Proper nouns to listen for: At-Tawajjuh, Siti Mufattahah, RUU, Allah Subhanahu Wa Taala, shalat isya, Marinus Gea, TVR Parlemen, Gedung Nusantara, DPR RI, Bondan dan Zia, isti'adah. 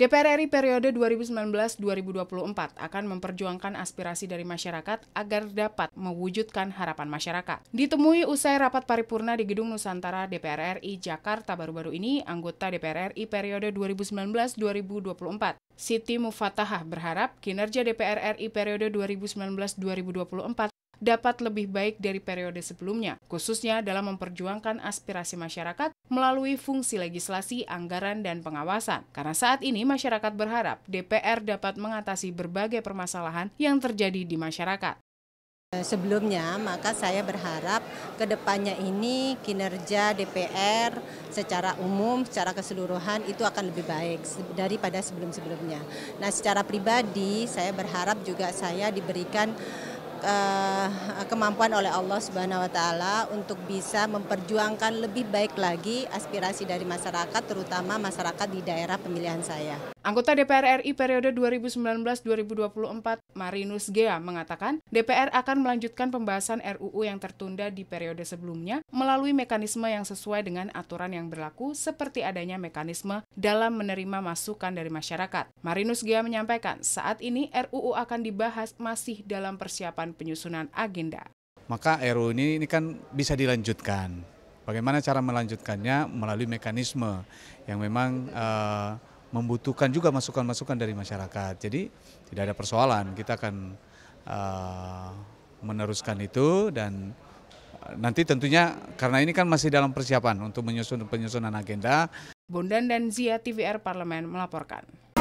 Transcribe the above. DPR RI periode 2019-2024 akan memperjuangkan aspirasi dari masyarakat agar dapat mewujudkan harapan masyarakat. Ditemui usai rapat paripurna di Gedung Nusantara DPR RI Jakarta baru-baru ini, anggota DPR RI periode 2019-2024, Siti Mufattahah, berharap kinerja DPR RI periode 2019-2024 dapat lebih baik dari periode sebelumnya, khususnya dalam memperjuangkan aspirasi masyarakat melalui fungsi legislasi, anggaran, dan pengawasan. Karena saat ini masyarakat berharap DPR dapat mengatasi berbagai permasalahan yang terjadi di masyarakat. Sebelumnya, maka saya berharap ke depannya ini kinerja DPR secara umum, secara keseluruhan itu akan lebih baik daripada sebelum-sebelumnya. Nah, secara pribadi saya berharap juga saya diberikan kemampuan oleh Allah Subhanahu Wa Taala untuk bisa memperjuangkan lebih baik lagi aspirasi dari masyarakat, terutama masyarakat di daerah pemilihan saya. Anggota DPR RI periode 2019-2024, Marinus Gea, mengatakan DPR akan melanjutkan pembahasan RUU yang tertunda di periode sebelumnya melalui mekanisme yang sesuai dengan aturan yang berlaku, seperti adanya mekanisme dalam menerima masukan dari masyarakat. Marinus Gea menyampaikan saat ini RUU akan dibahas masih dalam persiapan penyusunan agenda. Maka RUU ini kan bisa dilanjutkan. Bagaimana cara melanjutkannya? Melalui mekanisme yang memang membutuhkan juga masukan-masukan dari masyarakat. Jadi tidak ada persoalan, kita akan meneruskan itu, dan nanti tentunya karena ini kan masih dalam persiapan untuk penyusunan agenda. Bondan dan Zia, TVR Parlemen melaporkan.